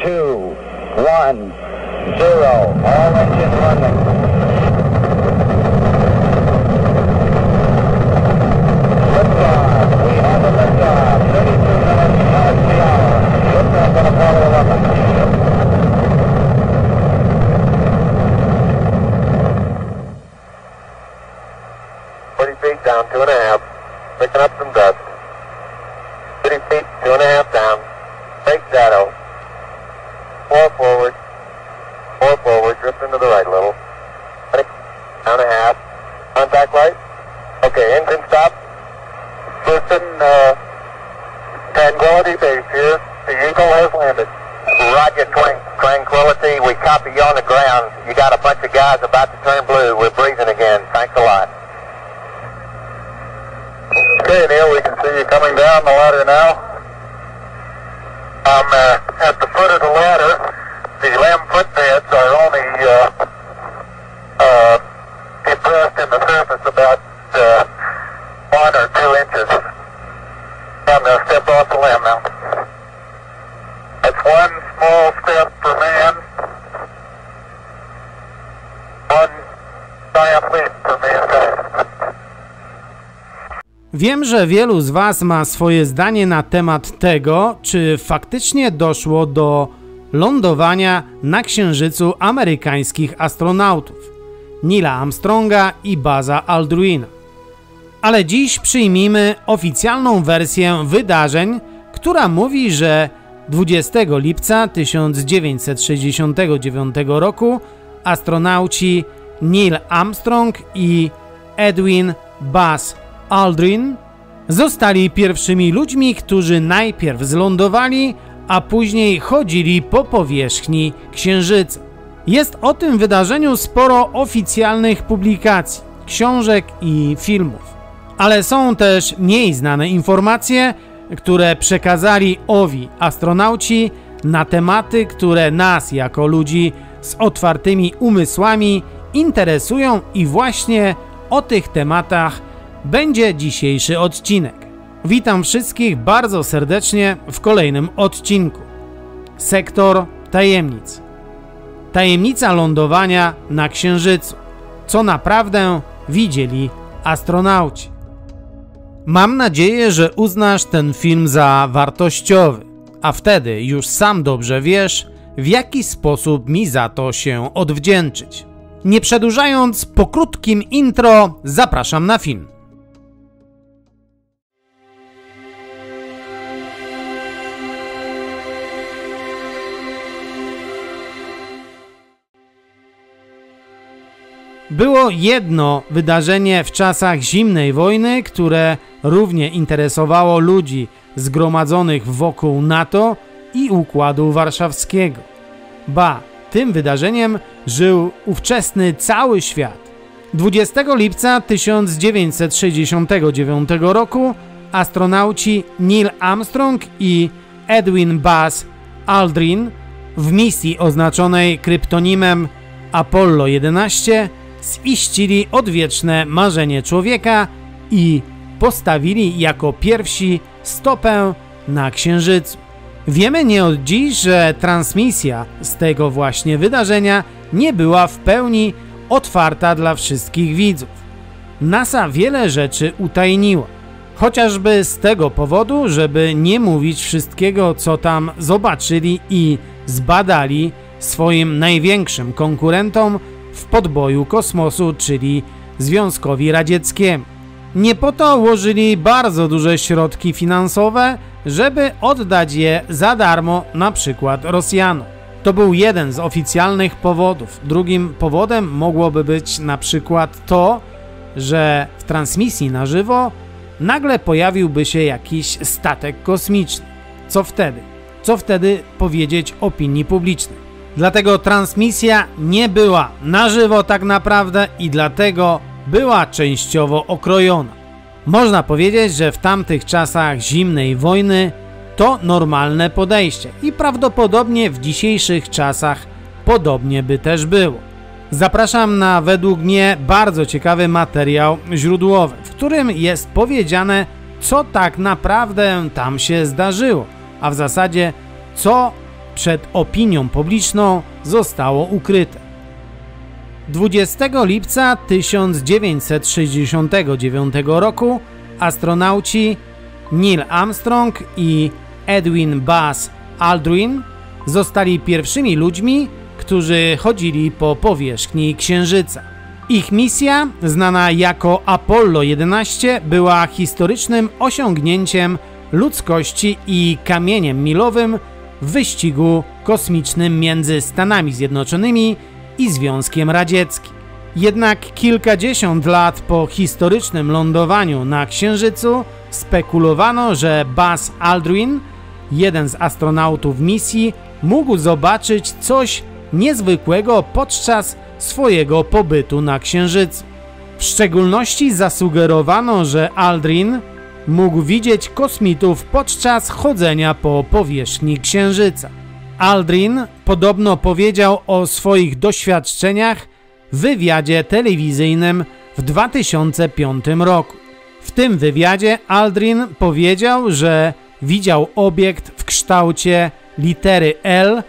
2, 1, 0. All engines running. Wiem, że wielu z Was ma swoje zdanie na temat tego, czy faktycznie doszło do lądowania na Księżycu amerykańskich astronautów Neila Armstronga i Buzza Aldrina. Ale dziś przyjmijmy oficjalną wersję wydarzeń, która mówi, że 20 lipca 1969 roku astronauci Neil Armstrong i Edwin Buzz Aldrin zostali pierwszymi ludźmi, którzy najpierw zlądowali, a później chodzili po powierzchni Księżyca. Jest o tym wydarzeniu sporo oficjalnych publikacji, książek i filmów, ale są też mniej znane informacje, które przekazali owi astronauci na tematy, które nas jako ludzi z otwartymi umysłami interesują, i właśnie o tych tematach będzie dzisiejszy odcinek. Witam wszystkich bardzo serdecznie w kolejnym odcinku. Sektor Tajemnic. Tajemnica lądowania na Księżycu. Co naprawdę widzieli astronauci. Mam nadzieję, że uznasz ten film za wartościowy, a wtedy już sam dobrze wiesz, w jaki sposób mi za to się odwdzięczyć. Nie przedłużając, po krótkim intro zapraszam na film. Było jedno wydarzenie w czasach zimnej wojny, które równie interesowało ludzi zgromadzonych wokół NATO i Układu Warszawskiego. Ba, tym wydarzeniem żył ówczesny cały świat. 20 lipca 1969 roku astronauci Neil Armstrong i Edwin Buzz Aldrin w misji oznaczonej kryptonimem Apollo 11 ziścili odwieczne marzenie człowieka i postawili jako pierwsi stopę na Księżycu. Wiemy nie od dziś, że transmisja z tego właśnie wydarzenia nie była w pełni otwarta dla wszystkich widzów. NASA wiele rzeczy utajniła, chociażby z tego powodu, żeby nie mówić wszystkiego, co tam zobaczyli i zbadali swoim największym konkurentom w podboju kosmosu, czyli Związkowi Radzieckiemu. Nie po to ułożyli bardzo duże środki finansowe, żeby oddać je za darmo na przykład Rosjanom. To był jeden z oficjalnych powodów. Drugim powodem mogłoby być na przykład to, że w transmisji na żywo nagle pojawiłby się jakiś statek kosmiczny. Co wtedy? Co wtedy powiedzieć opinii publicznej? Dlatego transmisja nie była na żywo tak naprawdę i dlatego była częściowo okrojona. Można powiedzieć, że w tamtych czasach zimnej wojny to normalne podejście i prawdopodobnie w dzisiejszych czasach podobnie by też było. Zapraszam na według mnie bardzo ciekawy materiał źródłowy, w którym jest powiedziane, co tak naprawdę tam się zdarzyło, a w zasadzie co przed opinią publiczną zostało ukryte. 20 lipca 1969 roku astronauci Neil Armstrong i Edwin Buzz Aldrin zostali pierwszymi ludźmi, którzy chodzili po powierzchni Księżyca. Ich misja, znana jako Apollo 11, była historycznym osiągnięciem ludzkości i kamieniem milowym w wyścigu kosmicznym między Stanami Zjednoczonymi i Związkiem Radzieckim. Jednak kilkadziesiąt lat po historycznym lądowaniu na Księżycu spekulowano, że Buzz Aldrin, jeden z astronautów misji, mógł zobaczyć coś niezwykłego podczas swojego pobytu na Księżycu. W szczególności zasugerowano, że Aldrin mógł widzieć kosmitów podczas chodzenia po powierzchni Księżyca. Aldrin podobno powiedział o swoich doświadczeniach w wywiadzie telewizyjnym w 2005 roku. W tym wywiadzie Aldrin powiedział, że widział obiekt w kształcie litery L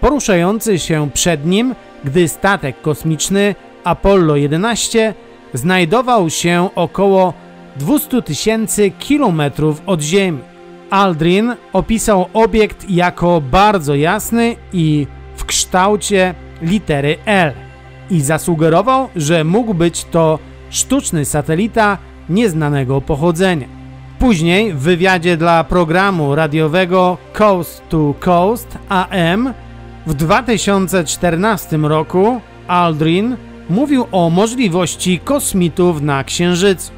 poruszający się przed nim, gdy statek kosmiczny Apollo 11 znajdował się około 200 tysięcy kilometrów od Ziemi. Aldrin opisał obiekt jako bardzo jasny i w kształcie litery L i zasugerował, że mógł być to sztuczny satelita nieznanego pochodzenia. Później w wywiadzie dla programu radiowego Coast to Coast AM w 2014 roku Aldrin mówił o możliwości kosmitów na Księżycu.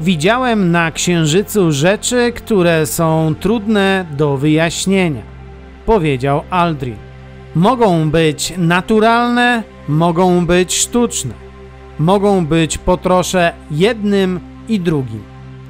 Widziałem na Księżycu rzeczy, które są trudne do wyjaśnienia, powiedział Aldrin. Mogą być naturalne, mogą być sztuczne, mogą być po trosze jednym i drugim.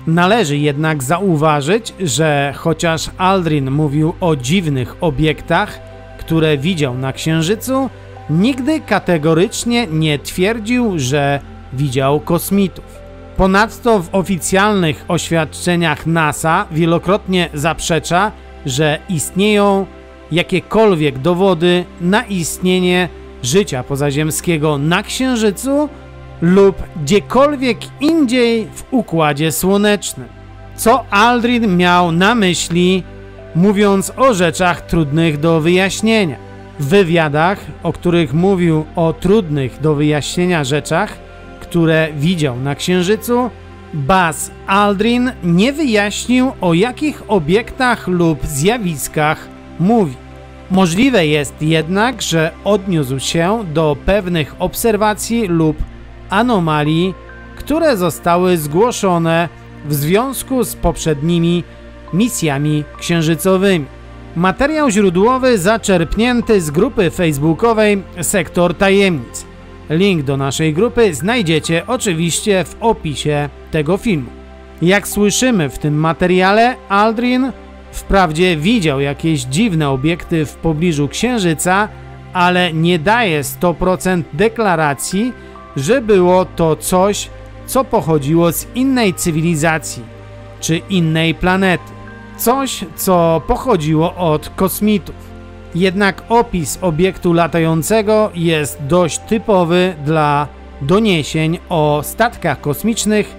Należy jednak zauważyć, że chociaż Aldrin mówił o dziwnych obiektach, które widział na Księżycu, nigdy kategorycznie nie twierdził, że widział kosmitów. Ponadto w oficjalnych oświadczeniach NASA wielokrotnie zaprzecza, że istnieją jakiekolwiek dowody na istnienie życia pozaziemskiego na Księżycu lub gdziekolwiek indziej w Układzie Słonecznym. Co Aldrin miał na myśli, mówiąc o rzeczach trudnych do wyjaśnienia? W wywiadach, o których mówił o trudnych do wyjaśnienia rzeczach, które widział na Księżycu, Buzz Aldrin nie wyjaśnił, o jakich obiektach lub zjawiskach mówi. Możliwe jest jednak, że odniósł się do pewnych obserwacji lub anomalii, które zostały zgłoszone w związku z poprzednimi misjami księżycowymi. Materiał źródłowy zaczerpnięty z grupy facebookowej Sektor Tajemnic. Link do naszej grupy znajdziecie oczywiście w opisie tego filmu. Jak słyszymy w tym materiale, Aldrin wprawdzie widział jakieś dziwne obiekty w pobliżu Księżyca, ale nie daje 100% deklaracji, że było to coś, co pochodziło z innej cywilizacji czy innej planety. Coś, co pochodziło od kosmitów. Jednak opis obiektu latającego jest dość typowy dla doniesień o statkach kosmicznych,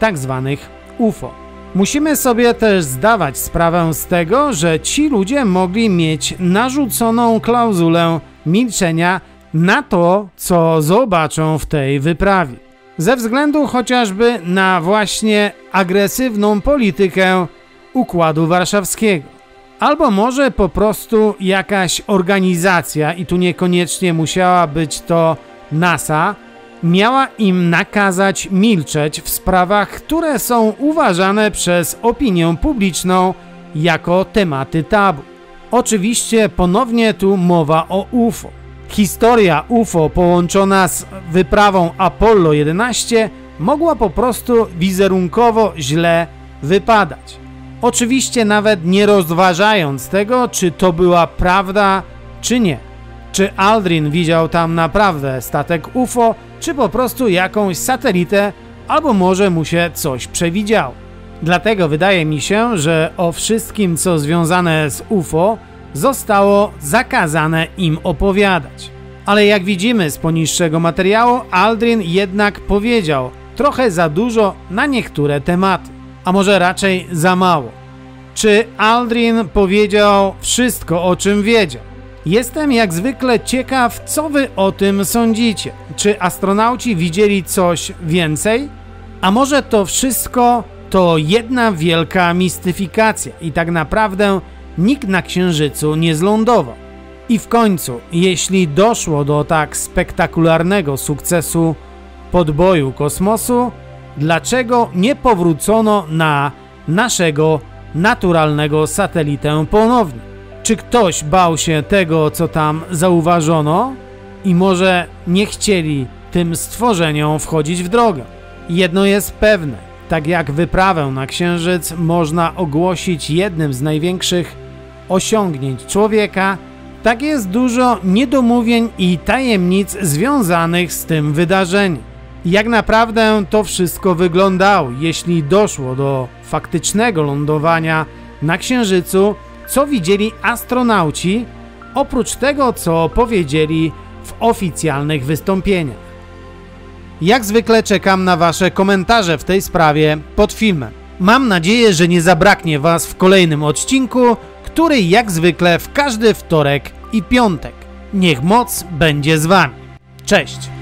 tak zwanych UFO. Musimy sobie też zdawać sprawę z tego, że ci ludzie mogli mieć narzuconą klauzulę milczenia na to, co zobaczą w tej wyprawie. Ze względu chociażby na właśnie agresywną politykę Układu Warszawskiego. Albo może po prostu jakaś organizacja, i tu niekoniecznie musiała być to NASA, miała im nakazać milczeć w sprawach, które są uważane przez opinię publiczną jako tematy tabu. Oczywiście ponownie tu mowa o UFO. Historia UFO połączona z wyprawą Apollo 11 mogła po prostu wizerunkowo źle wypadać. Oczywiście nawet nie rozważając tego, czy to była prawda, czy nie. Czy Aldrin widział tam naprawdę statek UFO, czy po prostu jakąś satelitę, albo może mu się coś przewidział. Dlatego wydaje mi się, że o wszystkim, co związane z UFO, zostało zakazane im opowiadać. Ale jak widzimy z poniższego materiału, Aldrin jednak powiedział trochę za dużo na niektóre tematy, a może raczej za mało. Czy Aldrin powiedział wszystko, o czym wiedział? Jestem jak zwykle ciekaw, co wy o tym sądzicie. Czy astronauci widzieli coś więcej? A może to wszystko to jedna wielka mistyfikacja i tak naprawdę nikt na Księżycu nie zlądował? I w końcu, jeśli doszło do tak spektakularnego sukcesu podboju kosmosu, dlaczego nie powrócono na naszego naturalnego satelitę ponownie? Czy ktoś bał się tego, co tam zauważono? I może nie chcieli tym stworzeniom wchodzić w drogę? Jedno jest pewne, tak jak wyprawę na Księżyc można ogłosić jednym z największych osiągnięć człowieka, tak jest dużo niedomówień i tajemnic związanych z tym wydarzeniem. Jak naprawdę to wszystko wyglądało, jeśli doszło do faktycznego lądowania na Księżycu, co widzieli astronauci, oprócz tego, co powiedzieli w oficjalnych wystąpieniach. Jak zwykle czekam na wasze komentarze w tej sprawie pod filmem. Mam nadzieję, że nie zabraknie was w kolejnym odcinku, który jak zwykle w każdy wtorek i piątek. Niech moc będzie z wami. Cześć!